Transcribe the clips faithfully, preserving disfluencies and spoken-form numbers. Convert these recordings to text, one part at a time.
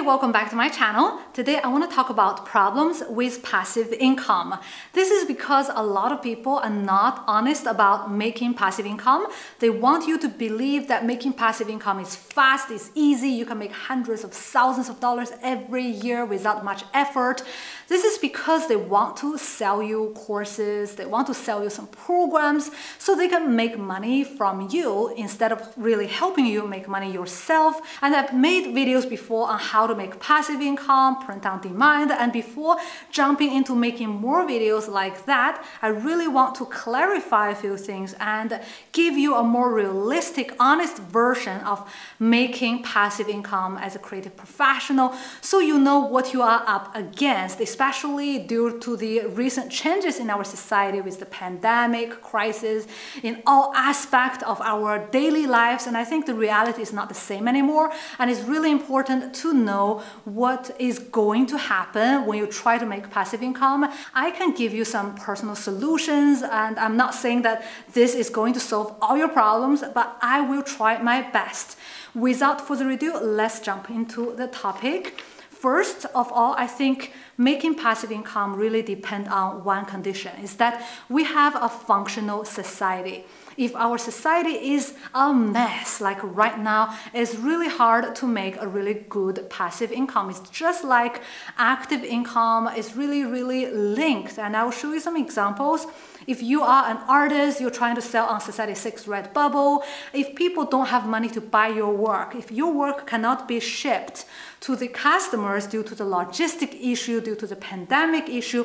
Hey, welcome back to my channel. Today I want to talk about problems with passive income. This is because a lot of people are not honest about making passive income. They want you to believe that making passive income is fast, it's easy, you can make hundreds of thousands of dollars every year without much effort. This is because they want to sell you courses, they want to sell you some programs so they can make money from you instead of really helping you make money yourself. And I've made videos before on how to make passive income, print on demand, and before jumping into making more videos like that, I really want to clarify a few things and give you a more realistic, honest version of making passive income as a creative professional so you know what you are up against, especially due to the recent changes in our society with the pandemic crisis, in all aspects of our daily lives. And I think the reality is not the same anymore, and it's really important to know what is going to happen when you try to make passive income. I can give you some personal solutions, and I'm not saying that this is going to solve all your problems, but I will try my best. Without further ado, let's jump into the topic. First of all, I think making passive income really depends on one condition, is that we have a functional society. If our society is a mess, like right now, it's really hard to make a really good passive income. It's just like active income is really, really linked. And I'll show you some examples. If you are an artist, you're trying to sell on Society six Redbubble, if people don't have money to buy your work, if your work cannot be shipped to the customers due to the logistic issue, due to the pandemic issue,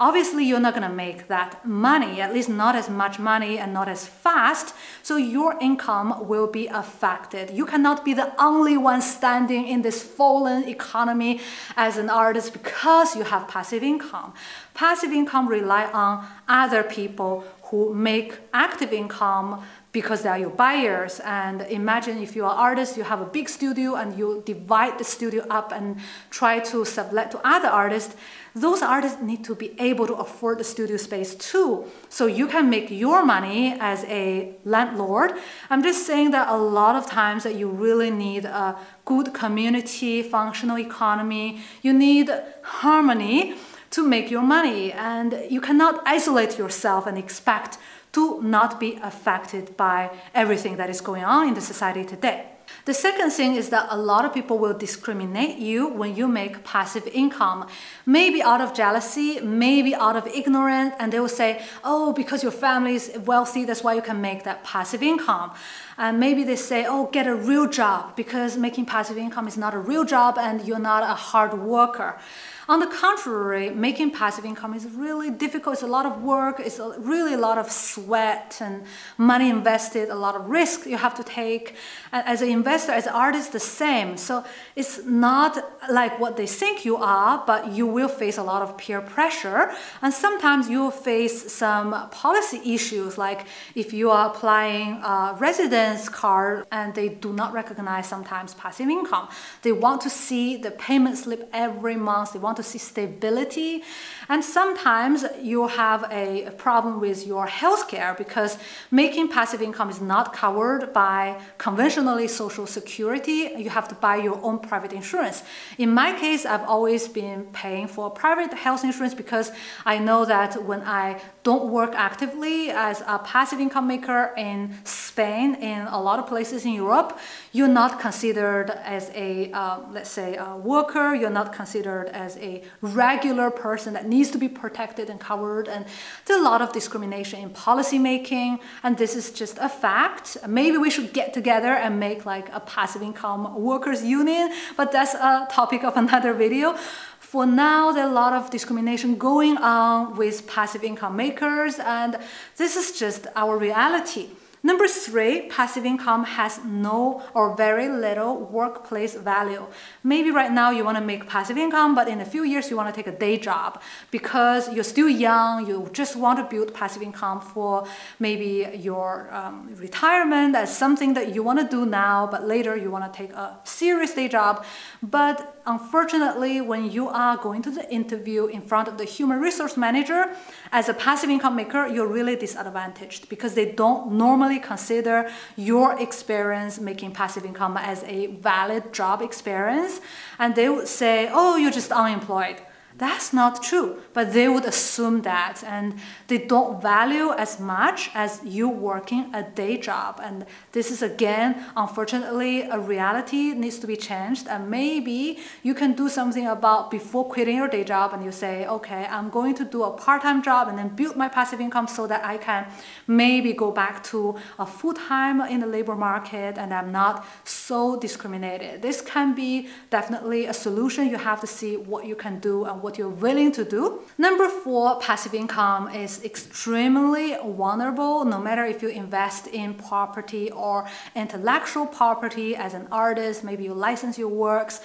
obviously you're not gonna make that money, at least not as much money and not as fast, so your income will be affected. You cannot be the only one standing in this fallen economy as an artist because you have passive income. Passive income rely on other people who make active income because they are your buyers. And imagine if you are an artist, you have a big studio and you divide the studio up and try to sublet to other artists. Those artists need to be able to afford the studio space too, so you can make your money as a landlord. I'm just saying that a lot of times that you really need a good community, functional economy. You need harmony to make your money, and you cannot isolate yourself and expect to not be affected by everything that is going on in the society today. The second thing is that a lot of people will discriminate you when you make passive income, maybe out of jealousy, maybe out of ignorance, and they will say, oh, because your family is wealthy, that's why you can make that passive income. And maybe they say, oh, get a real job, because making passive income is not a real job and you're not a hard worker. On the contrary, making passive income is really difficult. It's a lot of work, it's a, really a lot of sweat and money invested, a lot of risk you have to take. And as an investor, as an artist, the same. So it's not like what they think you are, but you will face a lot of peer pressure. And sometimes you will face some policy issues, like if you are applying a residence card and they do not recognize sometimes passive income. They want to see the payment slip every month. They want to see stability. And sometimes you have a problem with your healthcare because making passive income is not covered by conventionally social security. You have to buy your own private insurance. In my case, I've always been paying for private health insurance because I know that when I don't work actively as a passive income maker in Spain, in a lot of places in Europe, you're not considered as a, uh, let's say, a worker, you're not considered as a regular person that needs to be protected and covered, and there's a lot of discrimination in policy making, and this is just a fact. Maybe we should get together and make like a passive income workers union, but that's a topic of another video. For now, there are a lot of discrimination going on with passive income makers, and this is just our reality. Number three, passive income has no or very little workplace value. Maybe right now you want to make passive income, but in a few years you want to take a day job because you're still young, you just want to build passive income for maybe your um, retirement as something that you want to do now, but later you want to take a serious day job. But unfortunately, when you are going to the interview in front of the human resource manager, as a passive income maker, you're really disadvantaged because they don't normally really consider your experience making passive income as a valid job experience, and they would say, oh, you're just unemployed. That's not true, but they would assume that, and they don't value as much as you working a day job. And this is, again, unfortunately, a reality needs to be changed. And maybe you can do something about before quitting your day job, and you say, okay, I'm going to do a part-time job and then build my passive income so that I can maybe go back to a full-time in the labor market and I'm not so discriminated. This can be definitely a solution. You have to see what you can do and what you're willing to do. Number four, passive income is extremely vulnerable, no matter if you invest in property or intellectual property as an artist, maybe you license your works.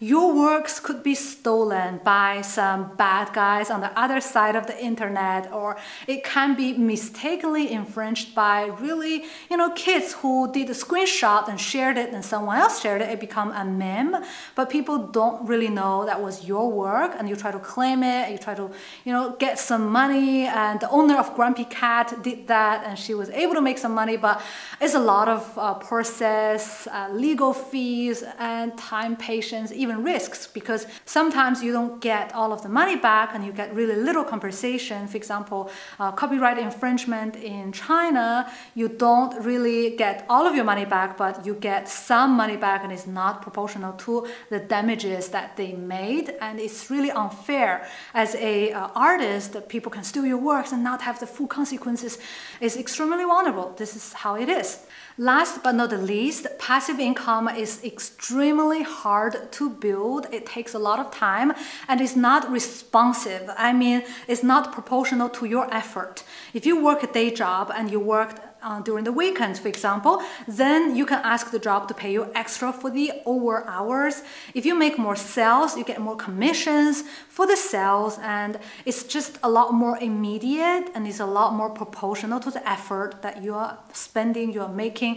Your works could be stolen by some bad guys on the other side of the internet, or it can be mistakenly infringed by really, you know, kids who did a screenshot and shared it and someone else shared it, it become a meme, but people don't really know that was your work, and you try to claim it, you try to, you know, get some money, and the owner of Grumpy Cat did that and she was able to make some money, but it's a lot of uh, process, uh, legal fees, and time, patience, even risks, because sometimes you don't get all of the money back and you get really little compensation. For example, uh, copyright infringement in China, you don't really get all of your money back, but you get some money back, and it's not proportional to the damages that they made. And it's really unfair as a uh, artist that people can steal your works and not have the full consequences. It's extremely vulnerable. This is how it is. Last but not the least, passive income is extremely hard to build. It takes a lot of time and it's not responsive. I mean, it's not proportional to your effort. If you work a day job and you worked Uh, during the weekends, for example, then you can ask the job to pay you extra for the over hours. If you make more sales, you get more commissions for the sales, and it's just a lot more immediate and it's a lot more proportional to the effort that you are spending, you are making.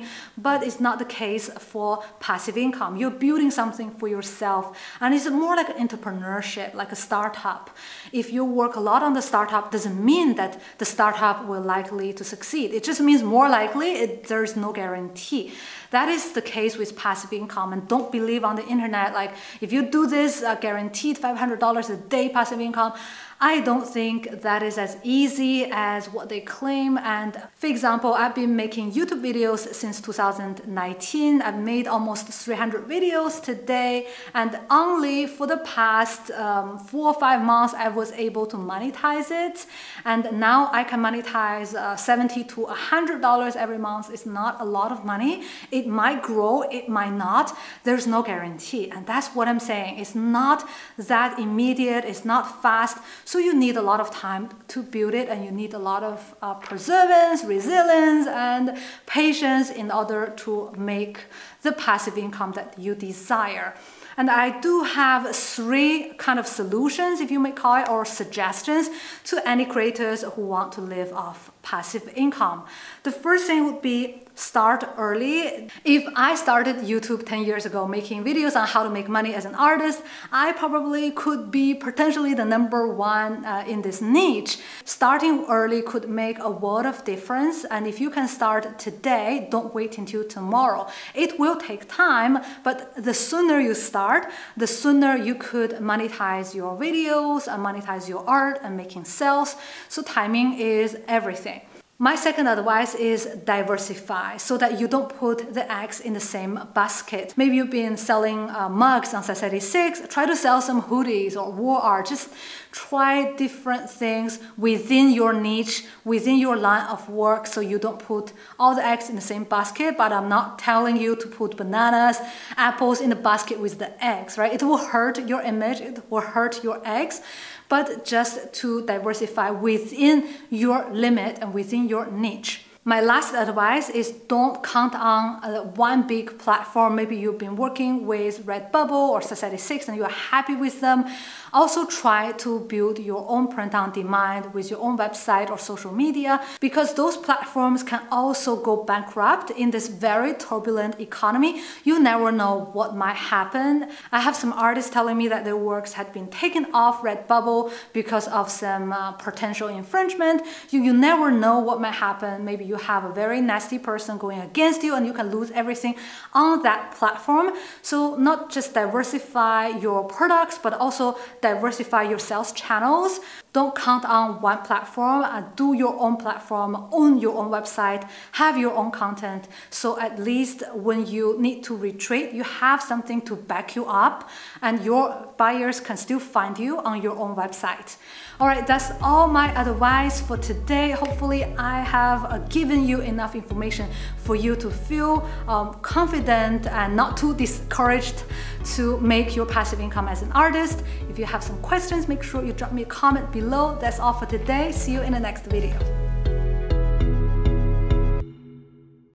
But it's not the case for passive income. You're building something for yourself, and it's more like an entrepreneurship, like a startup. If you work a lot on the startup, doesn't mean that the startup will likely to succeed. It just means more More likely, it, there is no guarantee. That is the case with passive income, and don't believe on the internet like if you do this uh, guaranteed five hundred dollars a day passive income. I don't think that is as easy as what they claim. And for example, I've been making YouTube videos since two thousand nineteen. I've made almost three hundred videos today, and only for the past um, four or five months I was able to monetize it, and now I can monetize uh, seventy to one hundred dollars every month. It's not a lot of money. It might grow, it might not. There's no guarantee, and that's what I'm saying. It's not that immediate, it's not fast. So you need a lot of time to build it, and you need a lot of uh, perseverance, resilience, and patience in order to make the passive income that you desire. And I do have three kind of solutions, if you may call it, or suggestions to any creators who want to live off passive income. The first thing would be start early. If I started YouTube ten years ago making videos on how to make money as an artist, I probably could be potentially the number one uh, in this niche. Starting early could make a world of difference, and if you can start today, don't wait until tomorrow. It will take time, but the sooner you start, the sooner you could monetize your videos and monetize your art and making sales. So timing is everything. My second advice is diversify, so that you don't put the eggs in the same basket. Maybe you've been selling uh, mugs on Society six, try to sell some hoodies or war art. Just try different things within your niche, within your line of work, so you don't put all the eggs in the same basket. But I'm not telling you to put bananas, apples in the basket with the eggs, right? It will hurt your image, it will hurt your eggs. But just to diversify within your limit and within your niche. My last advice is don't count on uh, one big platform. Maybe you've been working with Redbubble or Society six and you're happy with them. Also try to build your own print on demand with your own website or social media, because those platforms can also go bankrupt in this very turbulent economy. You never know what might happen. I have some artists telling me that their works had been taken off Redbubble because of some uh, potential infringement. You, you never know what might happen. Maybe you you have a very nasty person going against you and you can lose everything on that platform. So not just diversify your products, but also diversify your sales channels. Don't count on one platform. Do your own platform, own your own website, have your own content. So at least when you need to retreat, you have something to back you up and your buyers can still find you on your own website. All right, that's all my advice for today. Hopefully I have given you enough information for you to feel um, confident and not too discouraged to make your passive income as an artist. If you have some questions, make sure you drop me a comment below. That's all for today. See you in the next video.